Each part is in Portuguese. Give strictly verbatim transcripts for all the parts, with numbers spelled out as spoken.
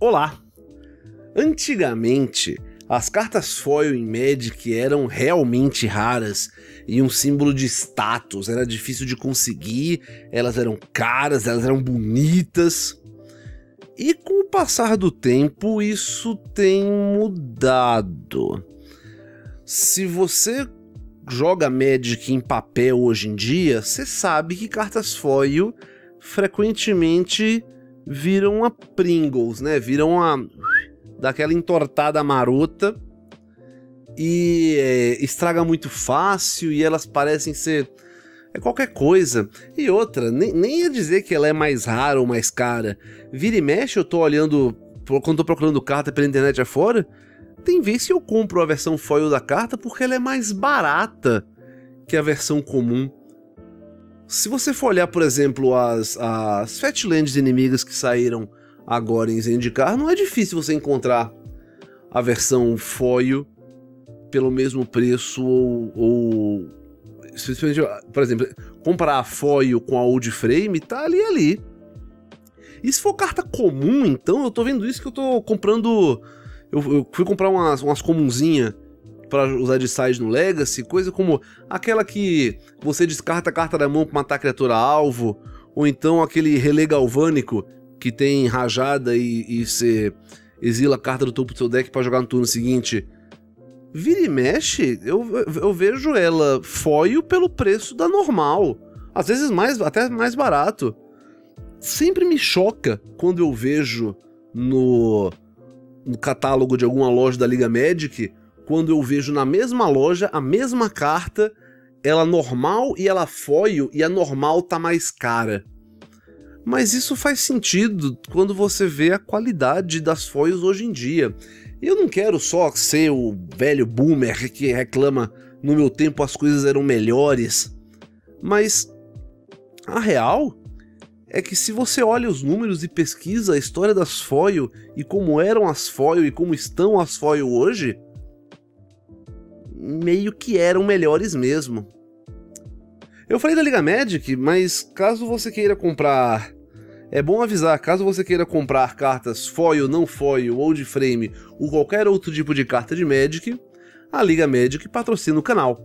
Olá! Antigamente, as cartas foil em Magic eram realmente raras e um símbolo de status, era difícil de conseguir, elas eram caras, elas eram bonitas. E com o passar do tempo, isso tem mudado. Se você joga Magic em papel hoje em dia, você sabe que cartas foil frequentemente viram a Pringles, né? Viram a... daquela entortada marota e é, estraga muito fácil e elas parecem ser é qualquer coisa. E outra, nem, nem ia dizer que ela é mais rara ou mais cara. Vira e mexe, eu tô olhando, quando tô procurando carta pela internet afora, tem vez que eu compro a versão foil da carta porque ela é mais barata que a versão comum. Se você for olhar, por exemplo, as, as Fetchlands inimigas que saíram agora em Zendikar, não é difícil você encontrar a versão foil pelo mesmo preço ou, ou por exemplo, comprar a foil com a old frame, tá ali ali. E se for carta comum, então, eu tô vendo isso que eu tô comprando, eu, eu fui comprar umas, umas comunzinhas pra usar de side no Legacy, coisa como aquela que você descarta a carta da mão pra matar a criatura alvo, ou então aquele relé galvânico que tem rajada e, e você exila a carta do topo do seu deck para jogar no turno seguinte. Vira e mexe, eu, eu vejo ela foil pelo preço da normal. Às vezes mais, até mais barato. Sempre me choca quando eu vejo no, no catálogo de alguma loja da Liga Magic, quando eu vejo na mesma loja a mesma carta, ela normal e ela foil, e a normal tá mais cara. Mas isso faz sentido quando você vê a qualidade das foils hoje em dia. Eu não quero só ser o velho boomer que reclama no meu tempo as coisas eram melhores, mas a real é que se você olha os números e pesquisa a história das foil e como eram as foil e como estão as foil hoje, meio que eram melhores mesmo. Eu falei da Liga Magic, mas caso você queira comprar... É bom avisar, caso você queira comprar cartas foil, não foil, old frame ou qualquer outro tipo de carta de Magic, a Liga Magic patrocina o canal.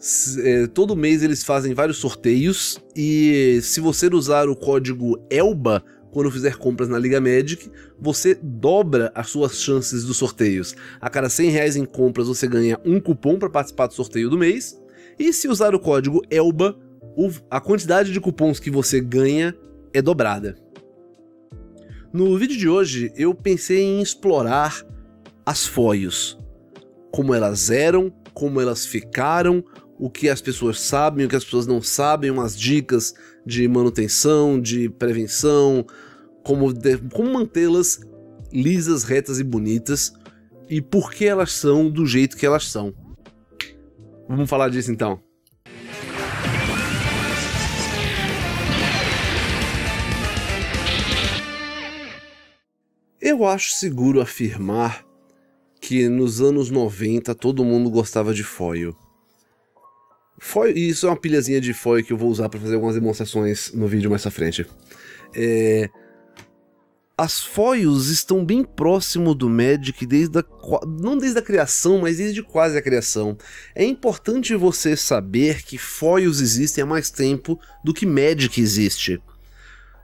Se, é, todo mês eles fazem vários sorteios e se você usar o código ELBA quando fizer compras na Liga Magic, você dobra as suas chances dos sorteios. A cada cem reais em compras você ganha um cupom para participar do sorteio do mês. E se usar o código ELBA, a quantidade de cupons que você ganha é dobrada. No vídeo de hoje, eu pensei em explorar as foils. Como elas eram, como elas ficaram, o que as pessoas sabem, o que as pessoas não sabem, umas dicas de manutenção, de prevenção, como, como mantê-las lisas, retas e bonitas, e por que elas são do jeito que elas são. Vamos falar disso então. Eu acho seguro afirmar que nos anos noventa todo mundo gostava de foil. Foil, e isso é uma pilhazinha de foil que eu vou usar para fazer algumas demonstrações no vídeo mais à frente. É, as foils estão bem próximo do Magic, desde a, não desde a criação, mas desde quase a criação. É importante você saber que foils existem há mais tempo do que Magic existe.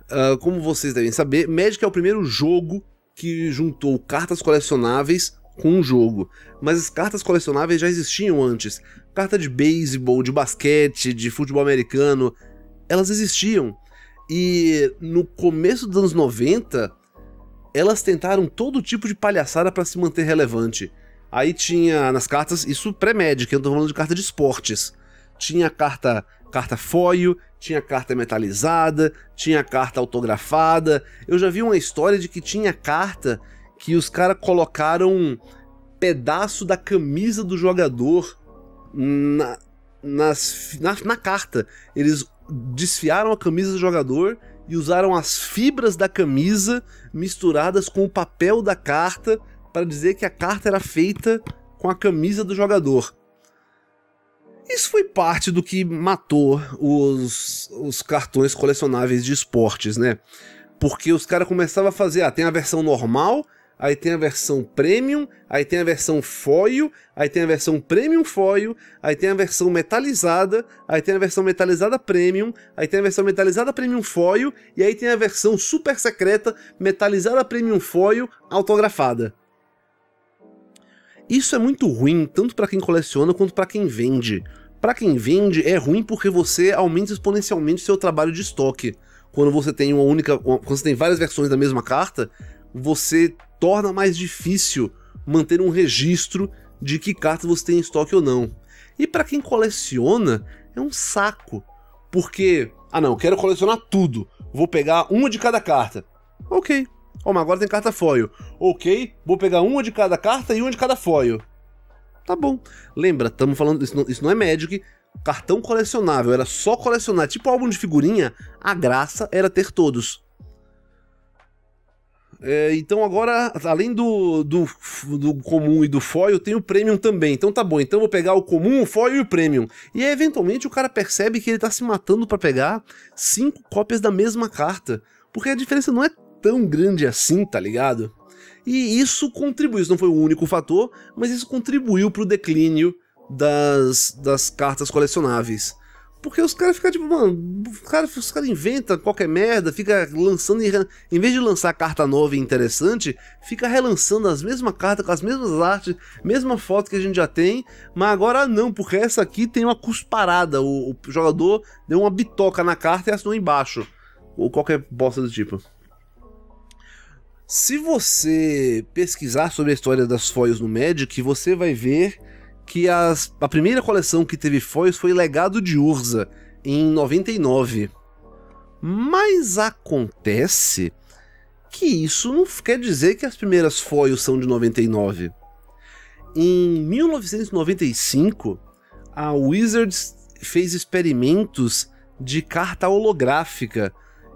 Uh, como vocês devem saber, Magic é o primeiro jogo que juntou cartas colecionáveis com um jogo. Mas as cartas colecionáveis já existiam antes. Carta de beisebol, de basquete, de futebol americano, elas existiam. E no começo dos anos noventa... elas tentaram todo tipo de palhaçada para se manter relevante. Aí tinha nas cartas, isso pré-Magic, eu tô falando de carta de esportes. Tinha carta, carta foil, tinha carta metalizada, tinha carta autografada. Eu já vi uma história de que tinha carta que os caras colocaram um pedaço da camisa do jogador na, nas, na, na carta. Eles desfiaram a camisa do jogador e usaram as fibras da camisa misturadas com o papel da carta para dizer que a carta era feita com a camisa do jogador. Isso foi parte do que matou os, os cartões colecionáveis de esportes, né? Porque os caras começavam a fazer, ah, tem a versão normal, aí tem a versão premium, aí tem a versão foil, aí tem a versão premium foil, aí tem a versão metalizada, aí tem a versão metalizada premium, aí tem a versão metalizada premium foil, e aí tem a versão super secreta metalizada premium foil autografada. Isso é muito ruim, tanto para quem coleciona quanto para quem vende. Para quem vende é ruim porque você aumenta exponencialmente o seu trabalho de estoque. Quando você tem uma única, uma, quando você tem várias versões da mesma carta, você torna mais difícil manter um registro de que carta você tem em estoque ou não. E para quem coleciona, é um saco. Porque, ah não, quero colecionar tudo, vou pegar uma de cada carta. Ok, oh, mas agora tem carta foil. Ok, vou pegar uma de cada carta e uma de cada foil. Tá bom. Lembra, estamos falando, isso não, isso não é Magic, cartão colecionável, era só colecionar. Tipo álbum de figurinha, a graça era ter todos. É, então agora, além do, do, do comum e do foil, tem o premium também. Então tá bom, então vou pegar o comum, o foil e o premium. E aí eventualmente o cara percebe que ele tá se matando pra pegar cinco cópias da mesma carta. Porque a diferença não é tão grande assim, tá ligado? E isso contribuiu, isso não foi o único fator, mas isso contribuiu pro declínio das, das cartas colecionáveis. Porque os caras ficam tipo, mano, os caras cara inventam qualquer merda, fica lançando, em, em vez de lançar carta nova e interessante, fica relançando as mesmas cartas, com as mesmas artes, mesma foto que a gente já tem, mas agora não, porque essa aqui tem uma cusparada, o, o jogador deu uma bitoca na carta e assinou embaixo, ou qualquer bosta do tipo. Se você pesquisar sobre a história das foils no Magic, você vai ver que as, a primeira coleção que teve foils foi Legado de Urza, em noventa e nove. Mas acontece que isso não quer dizer que as primeiras foils são de noventa e nove. Em mil novecentos e noventa e cinco, a Wizards fez experimentos de carta holográfica.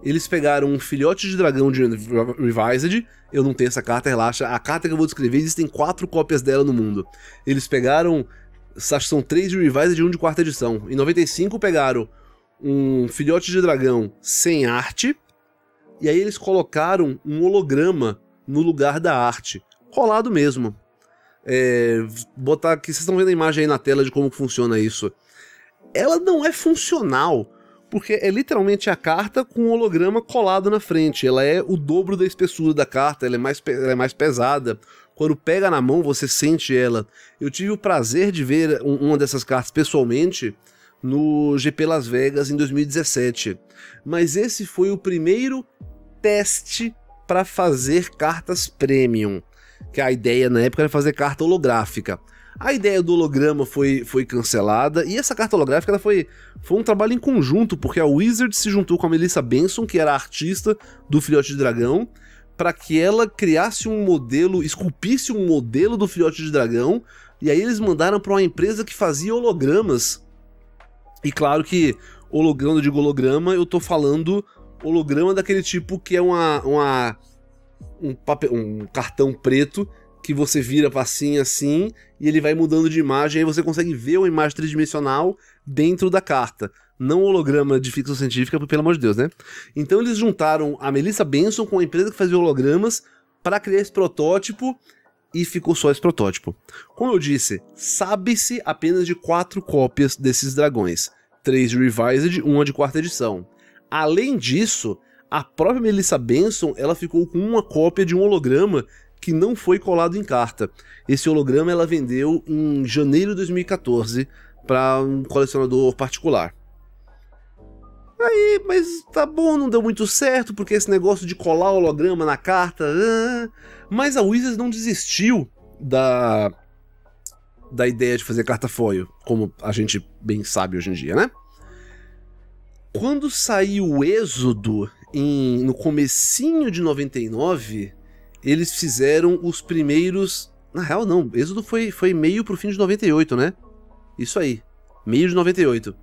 Eles pegaram um filhote de dragão de Revised, eu não tenho essa carta, relaxa, a carta que eu vou descrever, existem quatro cópias dela no mundo. Eles pegaram, acho que são três de Revised e um de quarta edição. Em noventa e cinco pegaram um filhote de dragão sem arte, e aí eles colocaram um holograma no lugar da arte, colado mesmo. É, botar aqui, vocês estão vendo a imagem aí na tela de como funciona isso. Ela não é funcional, porque é literalmente a carta com o holograma colado na frente. Ela é o dobro da espessura da carta, ela é, mais ela é mais pesada. Quando pega na mão, você sente ela. Eu tive o prazer de ver um, uma dessas cartas pessoalmente no G P Las Vegas em dois mil e dezessete. Mas esse foi o primeiro teste para fazer cartas premium. Que a ideia na época era fazer carta holográfica. A ideia do holograma foi, foi cancelada, e essa carta holográfica ela foi, foi um trabalho em conjunto, porque a Wizard se juntou com a Melissa Benson, que era a artista do Filhote de Dragão, para que ela criasse um modelo, esculpisse um modelo do Filhote de Dragão, e aí eles mandaram para uma empresa que fazia hologramas. E claro que, holograma, eu digo holograma, eu tô falando holograma daquele tipo que é uma, uma, um, papel, um cartão preto, que você vira passinho assim, e ele vai mudando de imagem, aí você consegue ver uma imagem tridimensional dentro da carta. Não holograma de ficção científica, pelo amor de Deus, né? Então eles juntaram a Melissa Benson com a empresa que fazia hologramas para criar esse protótipo, e ficou só esse protótipo. Como eu disse, sabe-se apenas de quatro cópias desses dragões. Três de Revised, uma de quarta edição. Além disso, a própria Melissa Benson, ela ficou com uma cópia de um holograma que não foi colado em carta. Esse holograma ela vendeu em janeiro de dois mil e quatorze para um colecionador particular. Aí, mas tá bom, não deu muito certo, porque esse negócio de colar holograma na carta... Ah, mas a Wizards não desistiu da, da ideia de fazer carta foil, como a gente bem sabe hoje em dia, né? Quando saiu o Êxodo, em, no comecinho de noventa e nove... eles fizeram os primeiros... Na real, não. Êxodo foi, foi meio pro fim de noventa e oito, né? Isso aí. Meio de noventa e oito.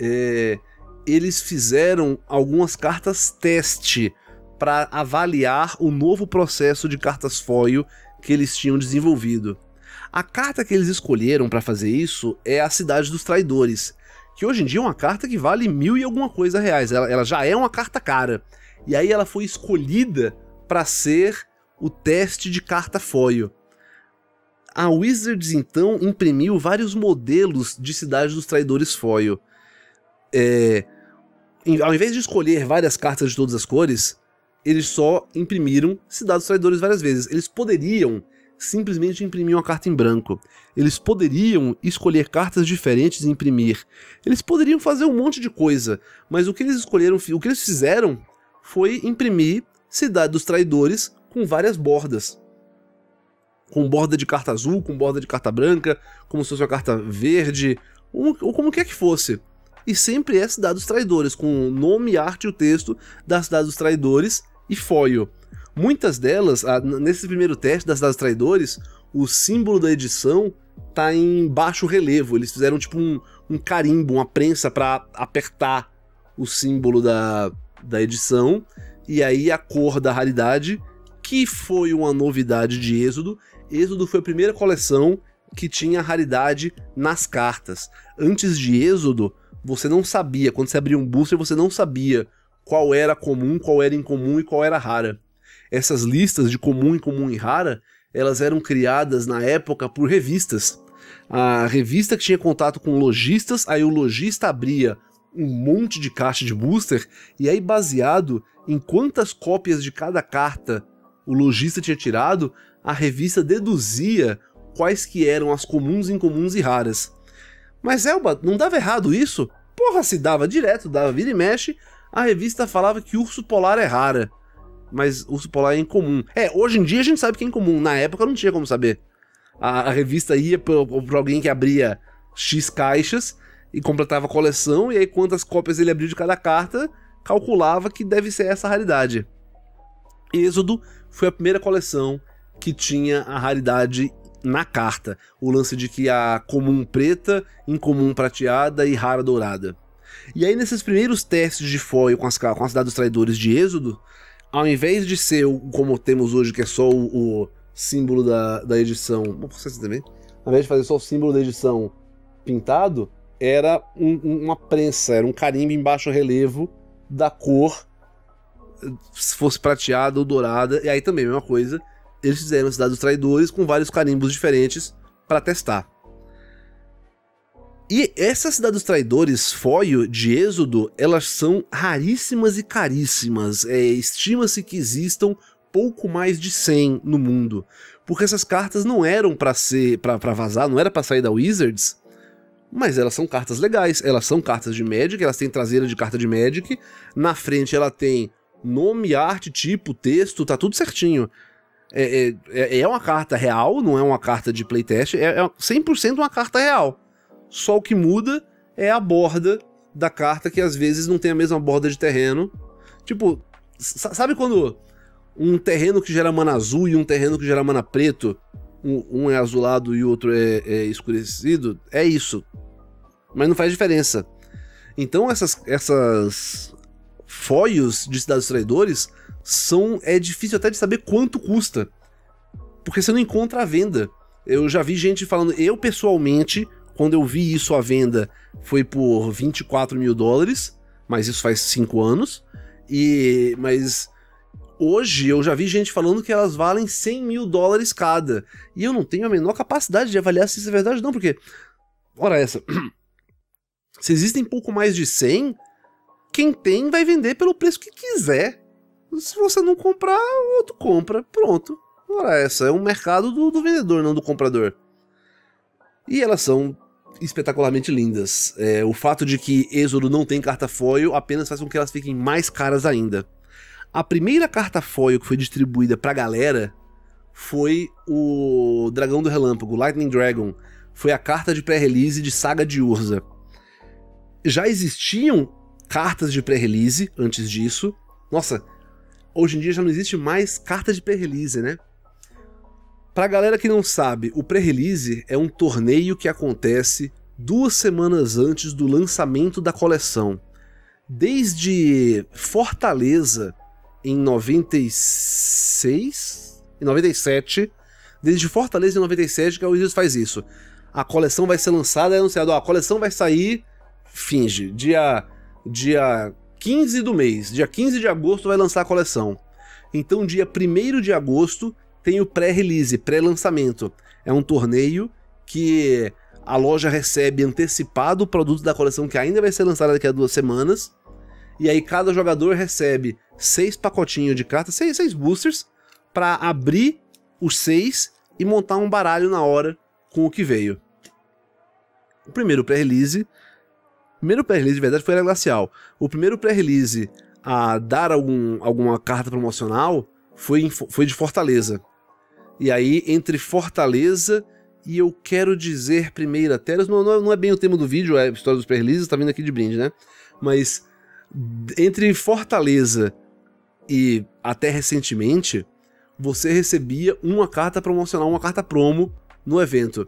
É... Eles fizeram algumas cartas teste para avaliar o novo processo de cartas foil que eles tinham desenvolvido. A carta que eles escolheram para fazer isso é a Cidade dos Traidores, que hoje em dia é uma carta que vale mil e alguma coisa reais. Ela, ela já é uma carta cara. E aí ela foi escolhida para ser o teste de carta foil. A Wizards, então, imprimiu vários modelos de Cidade dos Traidores foil. É, ao invés de escolher várias cartas de todas as cores, eles só imprimiram Cidade dos Traidores várias vezes. Eles poderiam simplesmente imprimir uma carta em branco. Eles poderiam escolher cartas diferentes e imprimir. Eles poderiam fazer um monte de coisa. Mas o que eles escolheram, o que eles fizeram foi imprimir Cidade dos Traidores com várias bordas. Com borda de carta azul, com borda de carta branca, como se fosse uma carta verde, ou, ou como quer que fosse. E sempre é Cidade dos Traidores, com o nome, arte e o texto da Cidade dos Traidores e foil. Muitas delas, a, nesse primeiro teste da Cidade dos Traidores, o símbolo da edição tá em baixo relevo. Eles fizeram tipo um, um carimbo, uma prensa para apertar o símbolo da, da edição. E aí a cor da raridade, que foi uma novidade de Êxodo. Êxodo foi a primeira coleção que tinha raridade nas cartas. Antes de Êxodo, você não sabia, quando você abria um booster, você não sabia qual era comum, qual era incomum e qual era rara. Essas listas de comum, incomum e rara, elas eram criadas na época por revistas. A revista que tinha contato com lojistas, aí o lojista abria um monte de caixa de booster, e aí baseado em quantas cópias de cada carta o lojista tinha tirado, a revista deduzia quais que eram as comuns, incomuns e raras. Mas Elba, não dava errado isso? Porra, se dava direto, dava vira e mexe, a revista falava que urso polar é rara, mas urso polar é incomum. É, hoje em dia a gente sabe que é incomum, na época não tinha como saber. A, a revista ia para alguém que abria X caixas e completava a coleção, e aí quantas cópias ele abriu de cada carta, calculava que deve ser essa raridade. Êxodo foi a primeira coleção que tinha a raridade na carta, o lance de que a comum preta, incomum prateada e rara dourada. E aí nesses primeiros testes de foil com, as, com a Cidade dos Traidores de Êxodo, ao invés de ser o, como temos hoje, que é só o, o símbolo da, da edição, também, ao invés de fazer só o símbolo da edição pintado, era um, uma prensa, era um carimbo em baixo relevo da cor, se fosse prateada ou dourada. E aí também, a mesma coisa, eles fizeram a Cidade dos Traidores com vários carimbos diferentes para testar. E essa Cidade dos Traidores foil de Êxodo, elas são raríssimas e caríssimas. É, estima-se que existam pouco mais de cem no mundo, porque essas cartas não eram para ser, para vazar, não era para sair da Wizards, mas elas são cartas legais, elas são cartas de Magic, elas têm traseira de carta de Magic, na frente ela tem nome, arte, tipo, texto, tá tudo certinho. É, é, é uma carta real, não é uma carta de playtest, é, é cem por cento uma carta real. Só o que muda é a borda da carta, que às vezes não tem a mesma borda de terreno. Tipo, sabe quando um terreno que gera mana azul e um terreno que gera mana preto, um, um é azulado e o outro é, é escurecido? É isso. Mas não faz diferença. Então essas... essas... foils de Cidade dos Traidores são, é difícil até de saber quanto custa, porque você não encontra à venda. Eu já vi gente falando, eu pessoalmente, quando eu vi isso à venda, foi por vinte e quatro mil dólares, mas isso faz cinco anos, e, mas hoje eu já vi gente falando que elas valem cem mil dólares cada, e eu não tenho a menor capacidade de avaliar se isso é verdade ou não, porque, ora essa, se existem pouco mais de cem, quem tem vai vender pelo preço que quiser. Se você não comprar, o outro compra. Pronto. Ora, essa é um mercado do, do vendedor, não do comprador. E elas são espetacularmente lindas. É, o fato de que Êxodo não tem carta foil apenas faz com que elas fiquem mais caras ainda. A primeira carta foil que foi distribuída pra galera foi o Dragão do Relâmpago, Lightning Dragon. Foi a carta de pré-release de Saga de Urza. Já existiam cartas de pré-release antes disso. Nossa, hoje em dia já não existe mais carta de pré-release, né? Pra galera que não sabe, o pré-release é um torneio que acontece duas semanas antes do lançamento da coleção. Desde Fortaleza em noventa e seis, em noventa e sete, desde Fortaleza em noventa e sete que a Wizards faz isso. A coleção vai ser lançada, é anunciado, ó, a coleção vai sair, finge, dia... dia quinze do mês, dia quinze de agosto vai lançar a coleção. Então dia primeiro de agosto tem o pré-release, pré-lançamento. É um torneio que a loja recebe antecipado o produto da coleção que ainda vai ser lançada daqui a duas semanas. E aí cada jogador recebe seis pacotinhos de cartas, seis, seis boosters, para abrir os seis e montar um baralho na hora com o que veio. O primeiro pré-release, primeiro pré-release de verdade foi a Glacial. O primeiro pré-release a dar algum, alguma carta promocional foi, em, foi de Fortaleza. E aí entre Fortaleza e eu quero dizer Primeira Terra, não, não é bem o tema do vídeo, é a história dos pré-releases, tá vindo aqui de brinde, né? Mas entre Fortaleza e até recentemente, você recebia uma carta promocional, uma carta promo no evento.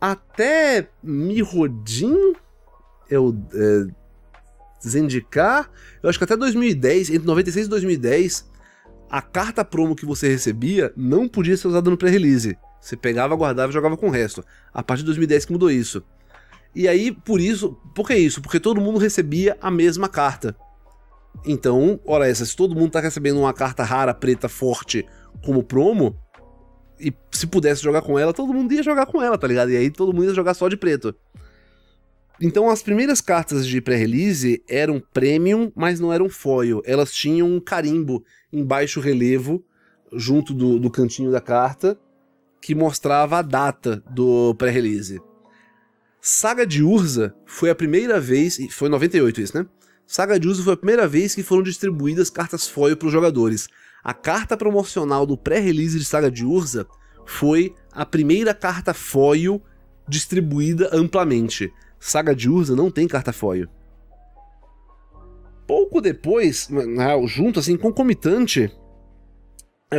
Até Mirrodin, eu, é, Zendikar, eu acho que até dois mil e dez, entre noventa e seis e dois mil e dez, a carta promo que você recebia não podia ser usada no pré-release. Você pegava, guardava e jogava com o resto. A partir de dois mil e dez que mudou isso. E aí, por isso, por que isso? Porque todo mundo recebia a mesma carta. Então, ora essa, se todo mundo tá recebendo uma carta rara, preta, forte, como promo, e se pudesse jogar com ela, todo mundo ia jogar com ela, tá ligado? E aí todo mundo ia jogar só de preto. Então as primeiras cartas de pré-release eram premium, mas não eram foil. Elas tinham um carimbo em baixo relevo, junto do, do cantinho da carta, que mostrava a data do pré-release. Saga de Urza foi a primeira vez, e foi em noventa e oito isso, né? Saga de Urza foi a primeira vez que foram distribuídas cartas foil para os jogadores. A carta promocional do pré-release de Saga de Urza foi a primeira carta foil distribuída amplamente. Saga de Urza não tem carta foil. Pouco depois, junto assim, concomitante,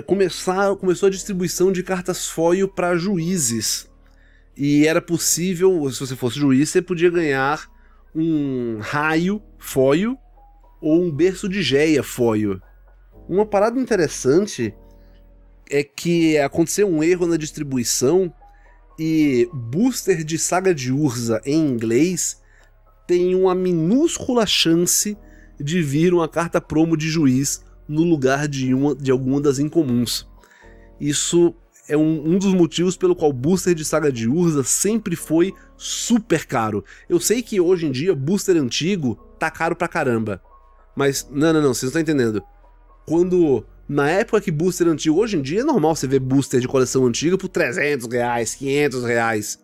começou a distribuição de cartas foil para juízes. E era possível, se você fosse juiz, você podia ganhar um raio foil ou um berço de Geia foil. Uma parada interessante é que aconteceu um erro na distribuição e booster de Saga de Urza em inglês tem uma minúscula chance de vir uma carta promo de juiz no lugar de, uma, de alguma das incomuns. Isso é um, um dos motivos pelo qual booster de Saga de Urza sempre foi super caro. Eu sei que hoje em dia booster antigo tá caro pra caramba, mas não, não, não, vocês não estão entendendo. Quando, na época que booster antigo, hoje em dia é normal você ver booster de coleção antiga por trezentos reais, quinhentos reais.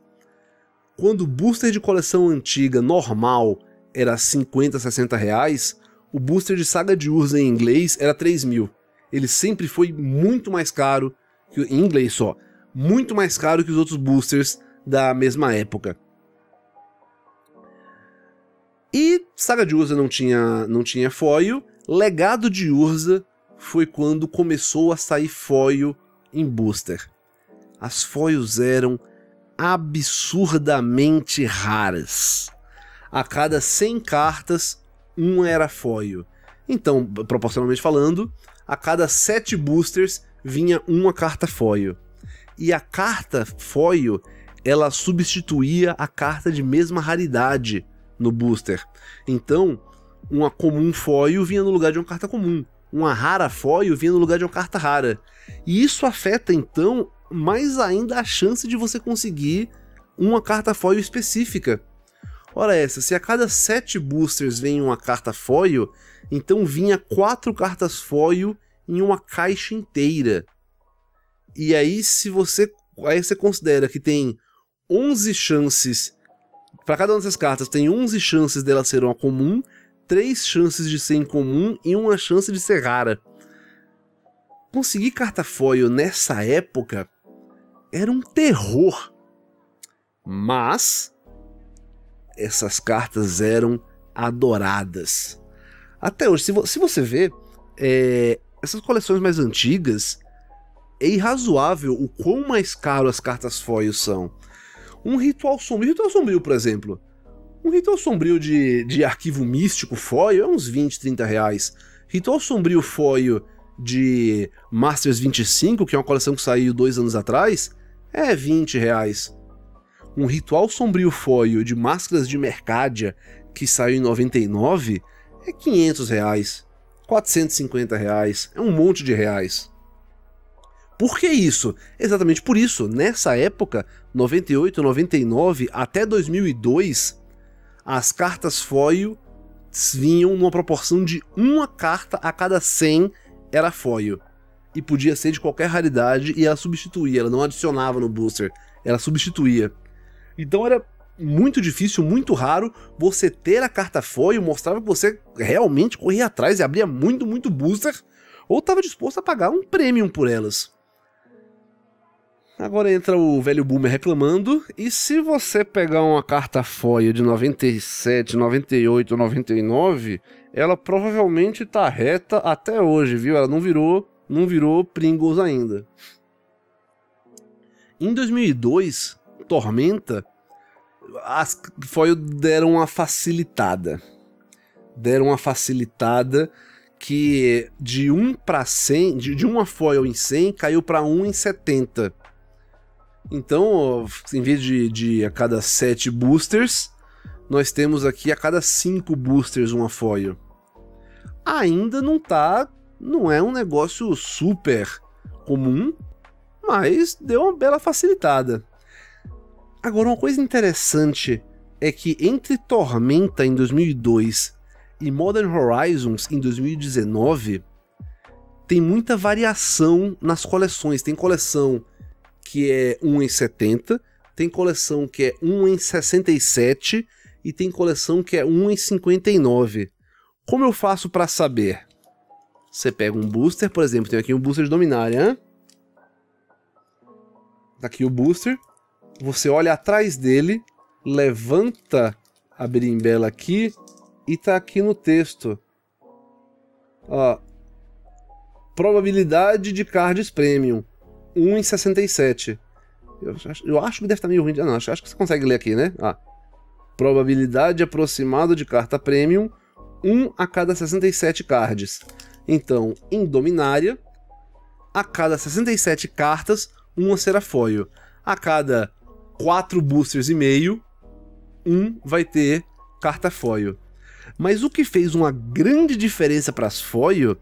Quando booster de coleção antiga normal era cinquenta, sessenta reais, o booster de Saga de Urza em inglês era três mil. Ele sempre foi muito mais caro, que, em inglês só, muito mais caro que os outros boosters da mesma época. E Saga de Urza não tinha, não tinha foil. Legado de Urza foi quando começou a sair foil em booster. As foils eram absurdamente raras. A cada cem cartas, uma era foil. Então, proporcionalmente falando, a cada sete boosters vinha uma carta foil. E a carta foil, ela substituía a carta de mesma raridade no booster. Então, uma comum foil vinha no lugar de uma carta comum. Uma rara foil vinha no lugar de uma carta rara. E isso afeta, então, mais ainda a chance de você conseguir uma carta foil específica. Ora essa, se a cada sete boosters vem uma carta foil, então vinha quatro cartas foil em uma caixa inteira. E aí se você, aí você considera que tem onze chances, para cada uma dessas cartas tem onze chances dela ser uma comum, três chances de ser incomum e uma chance de ser rara. Conseguir carta foil nessa época era um terror. Mas essas cartas eram adoradas. Até hoje, se, vo se você vê, é, essas coleções mais antigas, é irrazoável o quão mais caro as cartas foil são. Um Ritual Sombrio, Ritual Sombrio, por exemplo. Um Ritual Sombrio de, de Arquivo Místico foil é uns vinte, trinta reais. Ritual Sombrio foil de Masters vinte e cinco, que é uma coleção que saiu dois anos atrás, é vinte reais. Um Ritual Sombrio foil de Máscaras de Mercádia, que saiu em noventa e nove, é quinhentos reais, quatrocentos e cinquenta reais, é um monte de reais. Por que isso? Exatamente por isso, nessa época, noventa e oito, noventa e nove, até dois mil e dois, as cartas foil vinham numa proporção de uma carta a cada cem era foil. E podia ser de qualquer raridade e ela substituía, ela não adicionava no booster, ela substituía. Então era muito difícil, muito raro você ter a carta foil, mostrava que você realmente corria atrás e abria muito, muito booster, ou estava disposto a pagar um premium por elas. Agora entra o velho boomer reclamando, e se você pegar uma carta foil de noventa e sete, noventa e oito, noventa e nove, ela provavelmente tá reta até hoje, viu? Ela não virou, não virou Pringles ainda. Em dois mil e dois, Tormenta, as foil deram uma facilitada. Deram uma facilitada que de um para cem, de, de uma foil em cem caiu para um em setenta. Então, em vez de, de a cada sete boosters, nós temos aqui a cada cinco boosters uma foil. Ainda não tá, não é um negócio super comum, mas deu uma bela facilitada. Agora, uma coisa interessante é que entre Tormenta em dois mil e dois e Modern Horizons em dois mil e dezenove, tem muita variação nas coleções, tem coleção que é um em setenta, tem coleção que é um em sessenta e sete e tem coleção que é um em cinquenta e nove. Como eu faço para saber? Você pega um booster, por exemplo, tem aqui um booster de Dominária, hein? Aqui o booster, você olha atrás dele, levanta a berimbela aqui e tá aqui no texto, ó, probabilidade de cards premium um em sessenta e sete. Eu, eu acho que deve estar meio ruim. Ah, não, acho, acho que você consegue ler aqui, né? Ah, probabilidade aproximada de carta premium, um a cada sessenta e sete cards. Então, em Dominária, a cada sessenta e sete cartas, uma será foil. A cada quatro boosters e meio, um vai ter carta foil. Mas o que fez uma grande diferença para as foil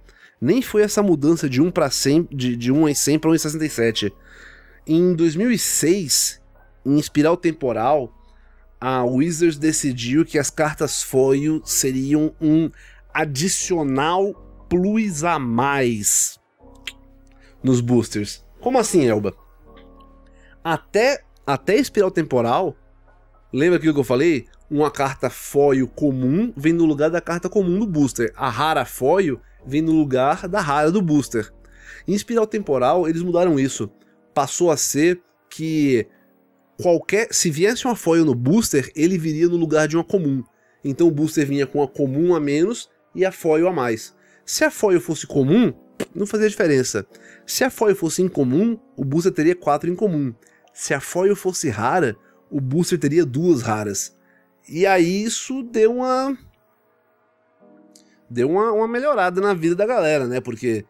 nem foi essa mudança de um para cem, de, de um em cem para um em sessenta e sete. Em dois mil e seis, em Espiral Temporal, a Wizards decidiu que as cartas foil seriam um adicional plus a mais nos boosters. Como assim, Elba? Até, até Espiral Temporal, lembra aquilo que eu falei? Uma carta foil comum vem no lugar da carta comum do booster. A rara foil vem no lugar da rara do booster. Em Espiral Temporal, eles mudaram isso. Passou a ser que qualquer, se viesse uma foil no booster, ele viria no lugar de uma comum. Então o booster vinha com a comum a menos e a foil a mais. Se a foil fosse comum, não fazia diferença. Se a foil fosse incomum, o booster teria quatro incomum. Se a foil fosse rara, o booster teria duas raras. E aí isso deu uma... Deu uma, uma melhorada na vida da galera, né? Porque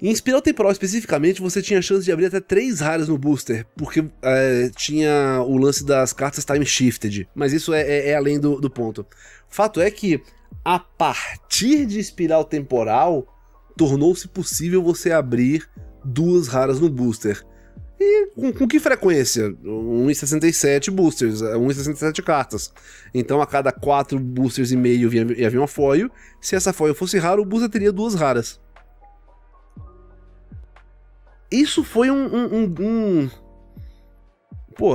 em Espiral Temporal especificamente, você tinha a chance de abrir até três raras no booster, porque é, tinha o lance das cartas time shifted. Mas isso é, é, é além do, do ponto. Fato é que a partir de Espiral Temporal, tornou-se possível você abrir duas raras no booster. E com, com que frequência? um em sessenta e sete boosters, um em sessenta e sete cartas. Então a cada quatro boosters e meio ia vir uma foil. Se essa foil fosse rara, o booster teria duas raras. Isso foi um... um, um, um... Pô,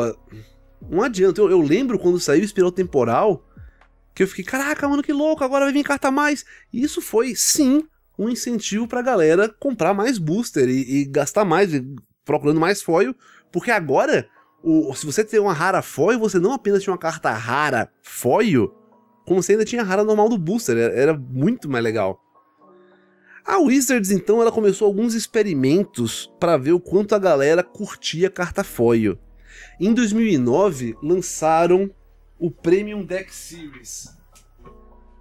um adianto. Eu, eu lembro quando saiu Espiral Temporal, que eu fiquei, caraca, mano, que louco, agora vai vir carta mais. E isso foi, sim, um incentivo pra galera comprar mais booster e, e gastar mais... E, procurando mais foil, porque agora, o, se você tem uma rara foil, você não apenas tinha uma carta rara foil, como você ainda tinha a rara normal do booster, era, era muito mais legal. A Wizards, então, ela começou alguns experimentos para ver o quanto a galera curtia carta foil. Em dois mil e nove, lançaram o Premium Deck Series.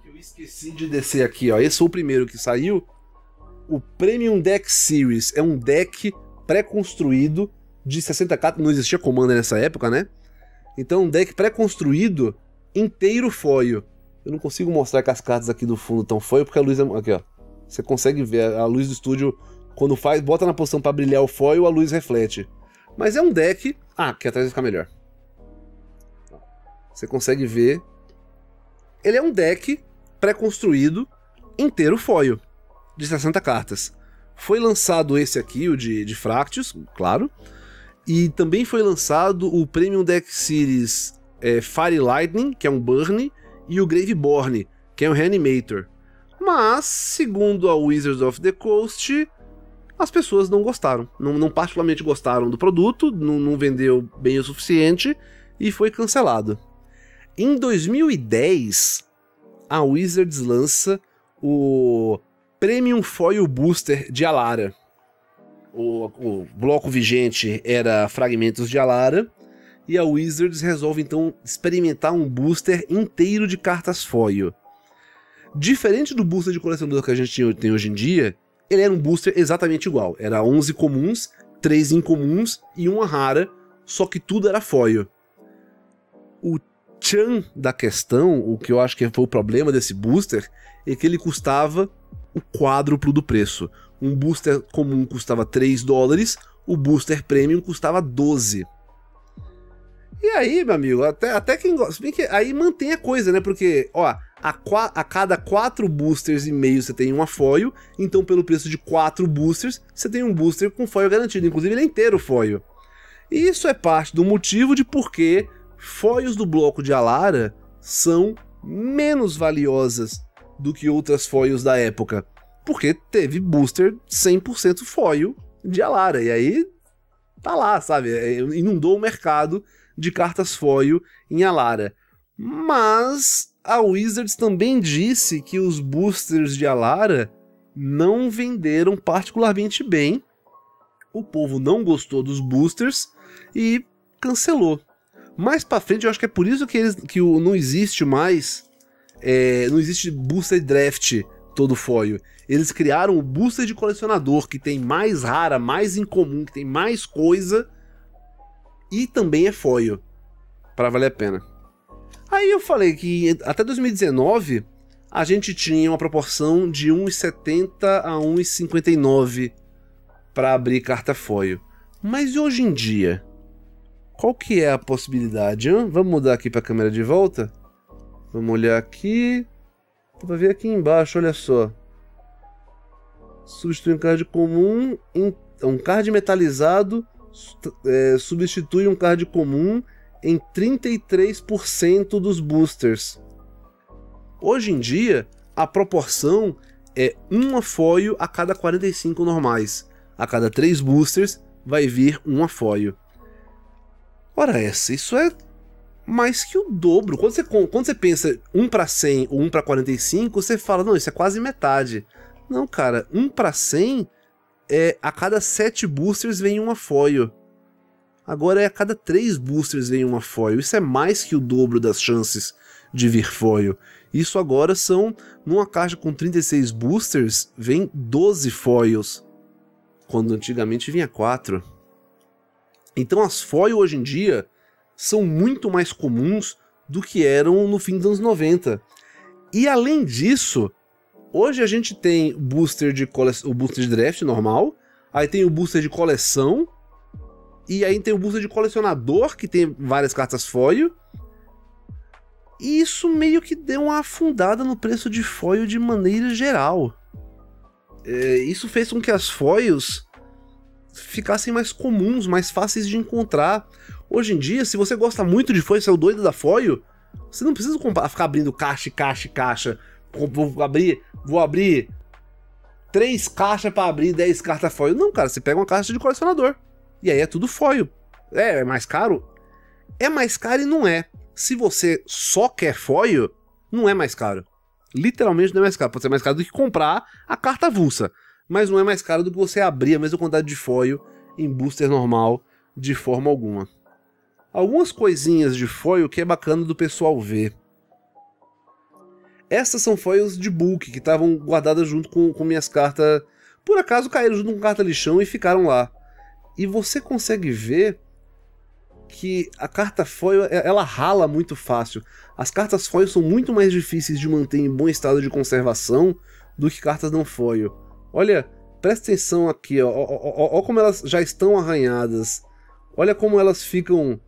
Eu esqueci de descer aqui, ó. Esse foi o primeiro que saiu. O Premium Deck Series é um deck pré-construído de sessenta cartas, não existia Commander nessa época, né? Então um deck pré-construído inteiro foil. Eu não consigo mostrar que as cartas aqui do fundo estão foil, porque a luz é... Aqui, ó. Você consegue ver a luz do estúdio, quando faz, bota na posição para brilhar o foil, a luz reflete. Mas é um deck... Ah, aqui atrás vai ficar melhor. Você consegue ver. Ele é um deck pré-construído inteiro foil, de sessenta cartas. Foi lançado esse aqui, o de, de Fractus, claro. E também foi lançado o Premium Deck Series é, Fire Lightning, que é um Burn, e o Graveborn, que é um Reanimator. Mas, segundo a Wizards of the Coast, as pessoas não gostaram. Não, não particularmente gostaram do produto, não, não vendeu bem o suficiente e foi cancelado. Em dois mil e dez, a Wizards lança o Premium Foil Booster de Alara. O, o bloco vigente era Fragmentos de Alara, e a Wizards resolve então experimentar um booster inteiro de cartas foil. Diferente do booster de colecionador que a gente tem hoje em dia, ele era um booster exatamente igual. Era onze comuns, três incomuns e uma rara, só que tudo era foil. O tchan da questão, o que eu acho que foi o problema desse booster, é que ele custava o quádruplo do preço. Um booster comum custava três dólares, o booster premium custava doze. E aí, meu amigo, até, até quem gosta... Que aí mantém a coisa, né? Porque, ó, a, qua, a cada quatro boosters e meio você tem uma foil, então pelo preço de quatro boosters, você tem um booster com foil garantido. Inclusive, ele é inteiro foil. E isso é parte do motivo de por que foils do bloco de Alara são menos valiosas do que outras foils da época. Porque teve booster cem por cento foil de Alara, e aí tá lá, sabe, inundou o mercado de cartas foil em Alara. Mas a Wizards também disse que os boosters de Alara não venderam particularmente bem, o povo não gostou dos boosters e cancelou. Mais pra frente, eu acho que é por isso que, eles, que o, não existe mais, é, não existe booster draft todo foil. Eles criaram o booster de colecionador, que tem mais rara, mais incomum, que tem mais coisa, e também é foil, para valer a pena. Aí eu falei que até dois mil e dezenove, a gente tinha uma proporção de um e setenta a um e cinquenta e nove para abrir carta foil. Mas hoje em dia, qual que é a possibilidade? Hein? Vamos mudar aqui para a câmera de volta? Vamos olhar aqui... Dá pra ver aqui embaixo, olha só. Substitui um card comum, um card metalizado é, substitui um card comum em trinta e três por cento dos boosters. Hoje em dia, a proporção é uma foil a cada quarenta e cinco normais. A cada três boosters vai vir uma foil. Ora essa, isso é... mais que o dobro. Quando você, quando você pensa um para cem ou um para quarenta e cinco, você fala, não, isso é quase metade. Não, cara, um para cem é a cada sete boosters vem uma foil. Agora é a cada três boosters vem uma foil. Isso é mais que o dobro das chances de vir foil. Isso agora são, numa caixa com trinta e seis boosters, vem doze foils. Quando antigamente vinha quatro. Então as foil hoje em dia são muito mais comuns do que eram no fim dos anos noventa. E além disso, hoje a gente tem booster de cole... o booster de draft normal, aí tem o booster de coleção, e aí tem o booster de colecionador, que tem várias cartas foil, e isso meio que deu uma afundada no preço de foil de maneira geral. É, isso fez com que as foils ficassem mais comuns, mais fáceis de encontrar. Hoje em dia, se você gosta muito de foil, se é o doido da foil, você não precisa ficar abrindo caixa, caixa, caixa. Vou abrir, vou abrir três caixas para abrir dez cartas foil. Não, cara, você pega uma caixa de colecionador. E aí é tudo foil. É, é mais caro? É mais caro e não é. Se você só quer foil, não é mais caro. Literalmente não é mais caro. Pode ser mais caro do que comprar a carta avulsa, mas não é mais caro do que você abrir a mesma quantidade de foil em booster normal de forma alguma. Algumas coisinhas de foil que é bacana do pessoal ver. Essas são foils de bulk, que estavam guardadas junto com, com minhas cartas... Por acaso caíram junto com carta lixão e ficaram lá. E você consegue ver que a carta foil, ela rala muito fácil. As cartas foil são muito mais difíceis de manter em bom estado de conservação do que cartas não foil. Olha, presta atenção aqui, ó, ó, ó, ó como elas já estão arranhadas. Olha como elas ficam,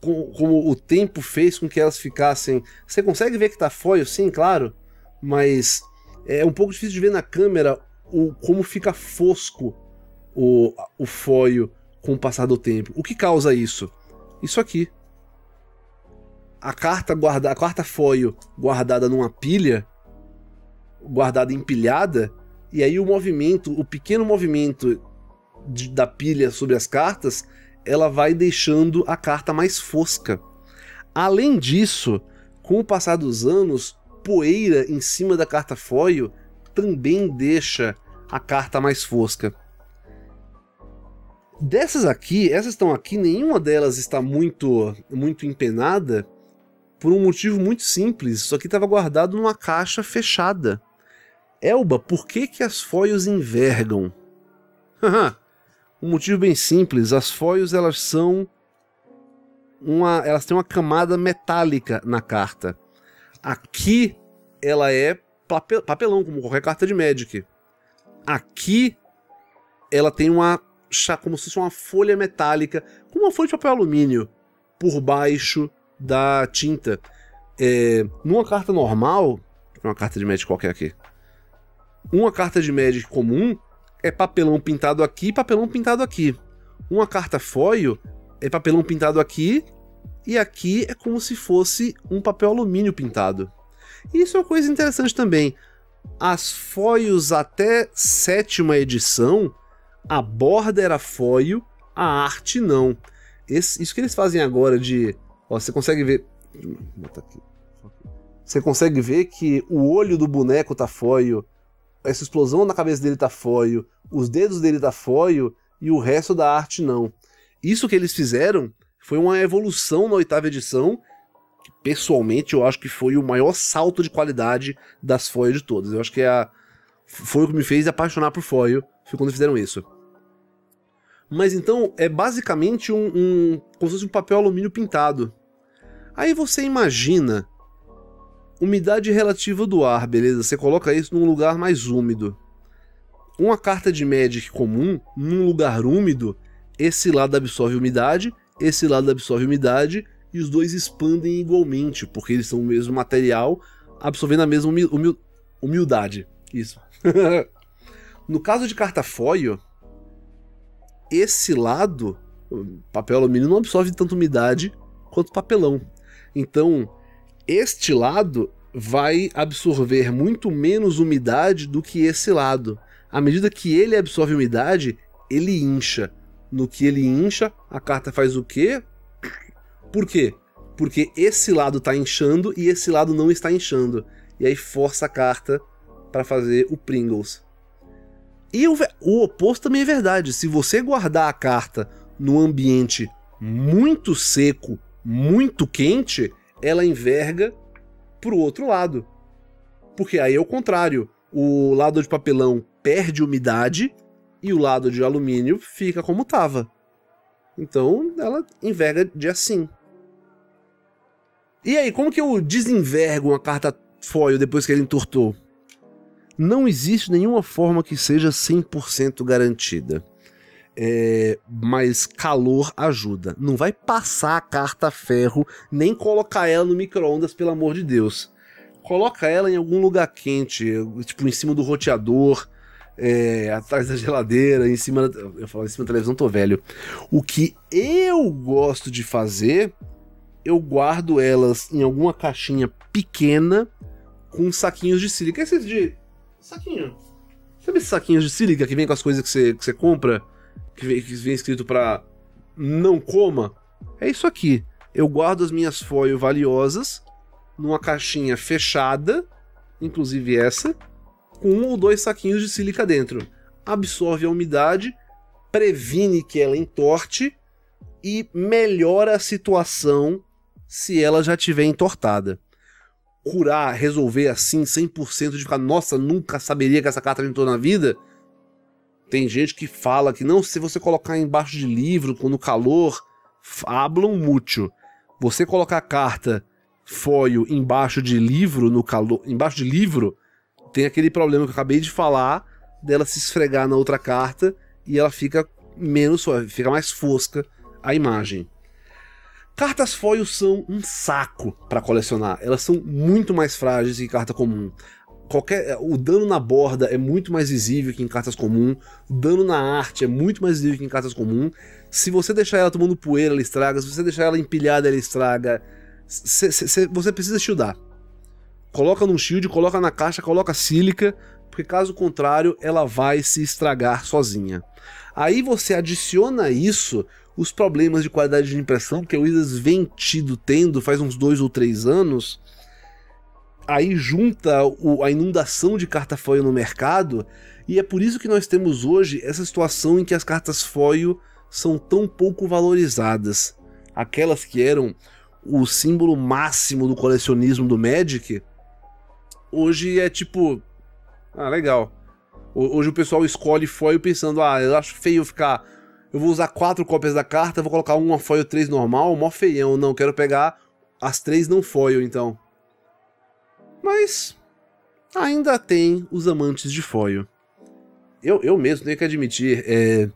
como, como o tempo fez com que elas ficassem. Você consegue ver que tá foil? Sim, claro, mas é um pouco difícil de ver na câmera o, como fica fosco o, o foil com o passar do tempo. O que causa isso? Isso aqui. A carta, guarda, a carta foil guardada numa pilha, guardada empilhada, e aí o movimento, o pequeno movimento de, da pilha sobre as cartas, ela vai deixando a carta mais fosca. Além disso, com o passar dos anos, poeira em cima da carta foil também deixa a carta mais fosca. Dessas aqui, essas estão aqui, nenhuma delas está muito, muito empenada por um motivo muito simples. Isso aqui estava guardado numa caixa fechada. Elba, por que que as foils envergam? Um motivo bem simples. As foils, elas são uma, elas têm uma camada metálica na carta. Aqui ela é papelão, como qualquer carta de Magic. Aqui ela tem uma, como se fosse uma folha metálica, como uma folha de papel alumínio, por baixo da tinta. É, numa carta normal, uma carta de Magic qualquer aqui, uma carta de Magic comum é papelão pintado aqui e papelão pintado aqui. Uma carta foil é papelão pintado aqui, e aqui é como se fosse um papel alumínio pintado. E isso é uma coisa interessante também. As foils até sétima edição, a borda era foil, a arte não. Esse, isso que eles fazem agora de... Ó, você consegue ver... Bota aqui. Você consegue ver que o olho do boneco tá foil, essa explosão na cabeça dele tá foil, os dedos dele tá foil e o resto da arte não. Isso que eles fizeram foi uma evolução na oitava edição, que pessoalmente eu acho que foi o maior salto de qualidade das foil de todas. Eu acho que é a... foi o que me fez apaixonar por foil, foi quando fizeram isso. Mas então é basicamente um, um, como se fosse um papel alumínio pintado. Aí você imagina umidade relativa do ar, beleza? Você coloca isso num lugar mais úmido. Uma carta de Magic comum, num lugar úmido, esse lado absorve umidade, esse lado absorve umidade, e os dois expandem igualmente, porque eles são o mesmo material, absorvendo a mesma humildade. Isso. No caso de carta foil, esse lado, papel alumínio, não absorve tanta umidade quanto papelão. Então, este lado vai absorver muito menos umidade do que esse lado. À medida que ele absorve umidade, ele incha. No que ele incha, a carta faz o quê? Por quê? Porque esse lado está inchando e esse lado não está inchando. E aí força a carta para fazer o Pringles. E o, o oposto também é verdade. Se você guardar a carta num ambiente muito seco, muito quente, ela enverga pro outro lado. Porque aí é o contrário. O lado de papelão perde umidade e o lado de alumínio fica como tava. Então ela enverga de assim. E aí, como que eu desenvergo uma carta foil depois que ele entortou? Não existe nenhuma forma que seja cem por cento garantida. É, mas calor ajuda. Não vai passar a carta a ferro, nem colocar ela no micro-ondas, pelo amor de Deus. Coloca ela em algum lugar quente, tipo em cima do roteador, é, atrás da geladeira, em cima da... Eu falo em cima da televisão, tô velho. O que eu gosto de fazer, eu guardo elas em alguma caixinha pequena com saquinhos de sílica. Esses de... saquinho. Sabe esses saquinhos de sílica que vem com as coisas que você, que você compra? Que vem, que vem escrito pra não coma? É isso aqui. Eu guardo as minhas foil valiosas numa caixinha fechada, inclusive essa, com um ou dois saquinhos de sílica dentro. Absorve a umidade, previne que ela entorte e melhora a situação se ela já estiver entortada. Curar, resolver assim, cem por cento, de ficar, nossa, nunca saberia que essa carta entrou na vida. Tem gente que fala que não, se você colocar embaixo de livro, no calor, hablam mútil. Você colocar carta foil embaixo de livro, no calor, embaixo de livro, tem aquele problema que eu acabei de falar, dela se esfregar na outra carta e ela fica menos suave, fica mais fosca a imagem. Cartas foil são um saco para colecionar, elas são muito mais frágeis que carta comum. Qualquer, o dano na borda é muito mais visível que em cartas comum, o dano na arte é muito mais visível que em cartas comum. Se você deixar ela tomando poeira, ela estraga. Se você deixar ela empilhada, ela estraga. C você precisa shieldar. Coloca num shield, coloca na caixa, coloca sílica, porque caso contrário ela vai se estragar sozinha. Aí você adiciona isso, os problemas de qualidade de impressão que o Wizards vem tido, tendo faz uns dois ou três anos. Aí junta o, a inundação de carta foil no mercado, e é por isso que nós temos hoje essa situação em que as cartas foil são tão pouco valorizadas. Aquelas que eram o símbolo máximo do colecionismo do Magic, hoje é tipo... Ah, legal. Hoje o pessoal escolhe foil pensando, ah, eu acho feio ficar... Eu vou usar quatro cópias da carta, vou colocar uma foil três normal, mó feião. Não, quero pegar as três não foil então. Mas ainda tem os amantes de foil. Eu, eu mesmo tenho que admitir, é,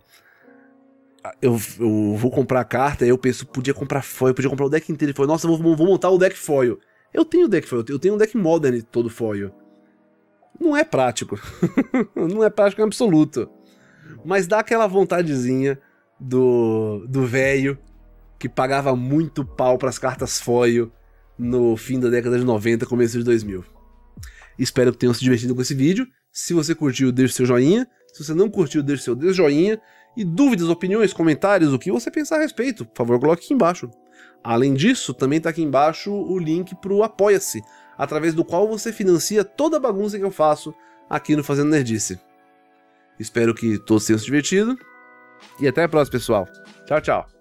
eu, eu vou comprar a carta, eu penso, podia comprar foil, podia comprar o deck inteiro de foil. Nossa, vou, vou montar o deck foil. Eu tenho deck foil, eu tenho um deck modern todo foil. Não é prático. Não é prático em absoluto. Mas dá aquela vontadezinha do velho que pagava muito pau para as cartas foil no fim da década de noventa, começo de dois mil. Espero que tenham se divertido com esse vídeo. Se você curtiu, deixe seu joinha. Se você não curtiu, deixe seu desjoinha. E dúvidas, opiniões, comentários, o que você pensar a respeito, por favor, coloque aqui embaixo. Além disso, também está aqui embaixo o link para o Apoia-se, através do qual você financia toda a bagunça que eu faço aqui no Fazendo Nerdice. Espero que todos tenham se divertido. E até a próxima, pessoal. Tchau, tchau.